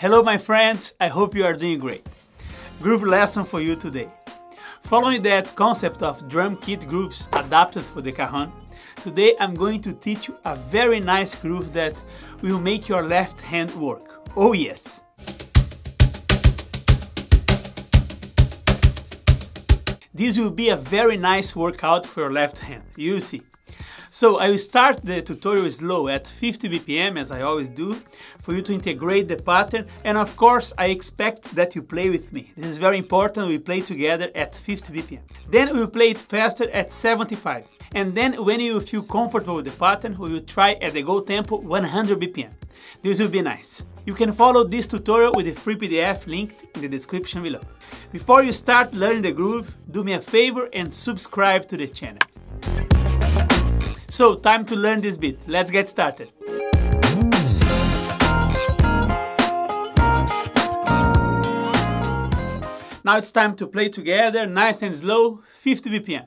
Hello my friends, I hope you are doing great. Groove lesson for you today. Following that concept of drum kit grooves adapted for the cajon, today I'm going to teach you a very nice groove that will make your left hand work. Oh yes! This will be a very nice workout for your left hand, you'll see. So I will start the tutorial slow at 50 BPM as I always do, for you to integrate the pattern, and of course I expect that you play with me. This is very important, we play together at 50 BPM. Then we will play it faster at 75. And then when you feel comfortable with the pattern, we will try at the go tempo 100 BPM. This will be nice. You can follow this tutorial with the free PDF linked in the description below. Before you start learning the groove, do me a favor and subscribe to the channel. So, time to learn this beat. Let's get started. Now it's time to play together, nice and slow, 50 BPM.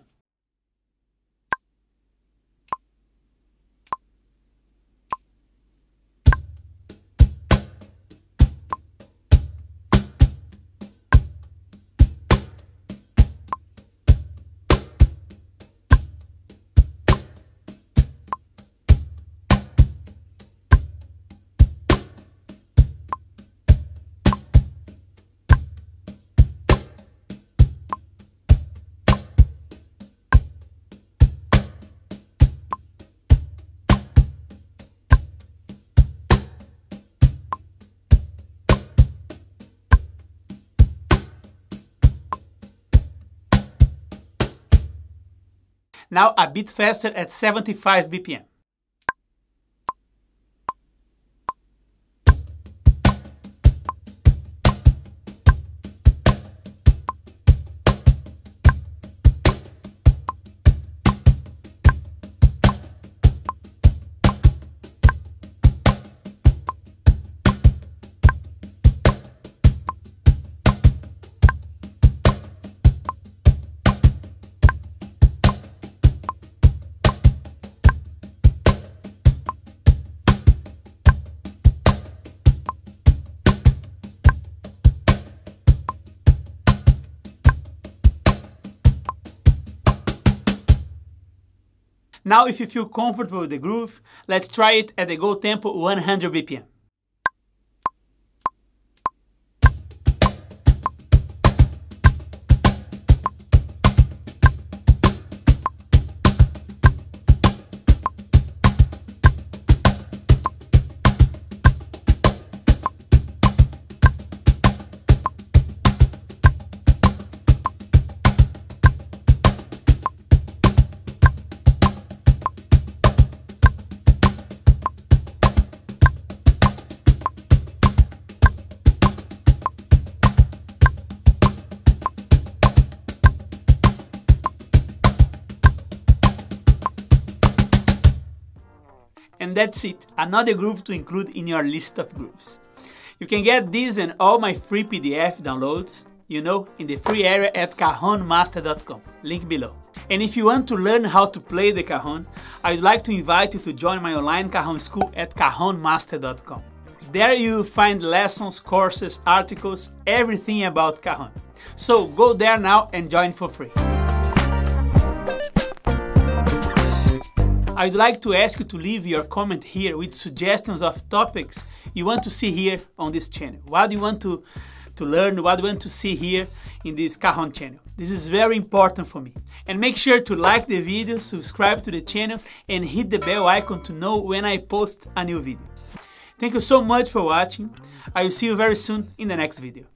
Now a bit faster at 75 BPM. Now if you feel comfortable with the groove, let's try it at the go tempo 100 BPM. And that's it, another groove to include in your list of grooves. You can get this and all my free PDF downloads, you know, in the free area at cajonmaster.com, link below. And if you want to learn how to play the cajon, I would like to invite you to join my online cajon school at cajonmaster.com. There you will find lessons, courses, articles, everything about cajon. So go there now and join for free. I'd like to ask you to leave your comment here with suggestions of topics you want to see here on this channel. What do you want to learn, what do you want to see here in this cajon channel. This is very important for me. And make sure to like the video, subscribe to the channel and hit the bell icon to know when I post a new video. Thank you so much for watching. I will see you very soon in the next video.